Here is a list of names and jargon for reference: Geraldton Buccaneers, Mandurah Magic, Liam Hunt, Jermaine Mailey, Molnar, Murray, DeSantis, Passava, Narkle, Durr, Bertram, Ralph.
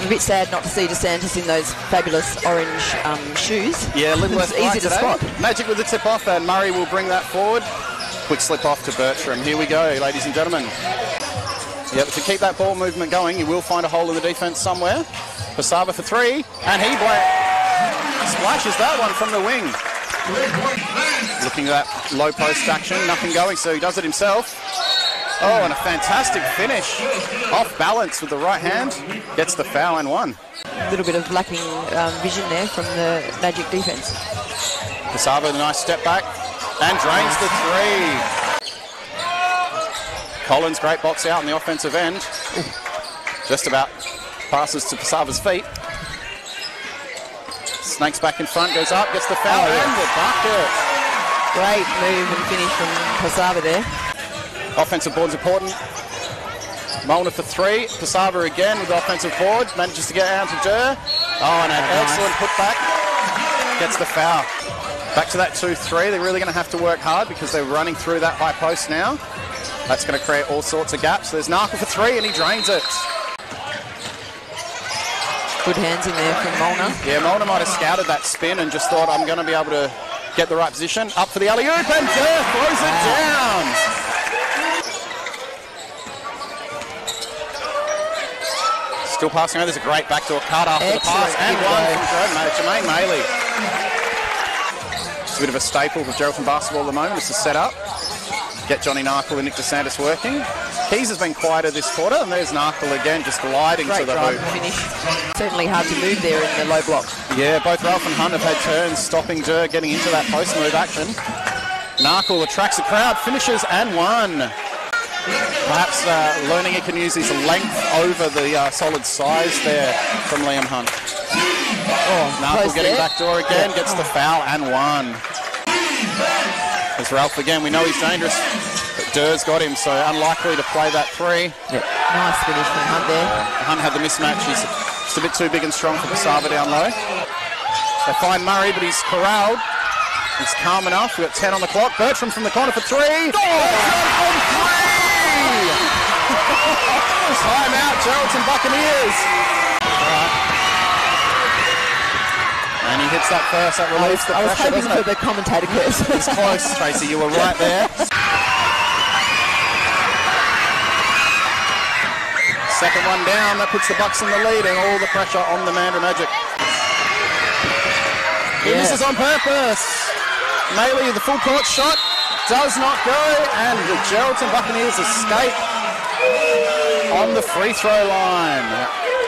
I'm a bit sad not to see DeSantis in those fabulous orange shoes. Yeah, Lidworth easy to spot. Magic with the tip off, and Murray will bring that forward. Quick slip off to Bertram. Here we go, ladies and gentlemen. Yep, to keep that ball movement going, you will find a hole in the defence somewhere. Passava for three, and he splashes that one from the wing. Looking at that low post action, nothing going, so he does it himself. Oh, and a fantastic finish. Off balance with the right hand. Gets the foul and one. A little bit of lacking vision there from the Magic defence. Passava, a nice step back. And drains the three. Collins, great box out on the offensive end. Just about passes to Passava's feet. Snakes back in front, goes up, gets the foul and the bucket. Great move and finish from Passava there. Offensive board's important. Molnar for three. Passava again with the offensive board. Manages to get out to Durr. Oh, and an excellent putback. Gets the foul. Back to that 2-3. They're really going to have to work hard because they're running through that high post now. That's going to create all sorts of gaps. There's Narkle for three, and he drains it. Good hands in there from Molnar. Yeah, Molnar might have scouted that spin and just thought, I'm going to be able to get the right position. Up for the alley-oop, and Durr throws it down. Still passing over, there's a great backdoor cut after the pass, and one from Jermaine Mailey. It's a bit of a staple of Geraldton basketball at the moment, it's the set-up. Get Johnny Narkle and Nick DeSantis working. Keys has been quieter this quarter, and there's Narkle again, just gliding to the hoop. Finish. Certainly hard to move there in the low block. Yeah, both Ralph and Hunt have had turns, stopping Durr, getting into that post-move action. Narkle attracts the crowd, finishes, and one. Perhaps learning he can use his length over the solid size there from Liam Hunt. Oh, Narkle getting backdoor again, gets the foul and one. There's Ralph again, we know he's dangerous, but Durr's got him, so unlikely to play that three. Yep. Nice finish from Hunt there. Hunt had the mismatch, he's just a bit too big and strong for Passava down low. They find Murray, but he's corralled. He's calm enough, we've got 10 on the clock. Bertram from the corner for three. Oh! Time out, Geraldton Buccaneers. And he hits that first, that relieves the pressure. I was hoping for the commentator curse. It's close, Tracy, you were right there. Second one down, that puts the Bucks in the lead, and all the pressure on the Mandurah Magic. He misses on purpose. Mailey, the full court shot, does not go, and the Geraldton Buccaneers escape on the free throw line.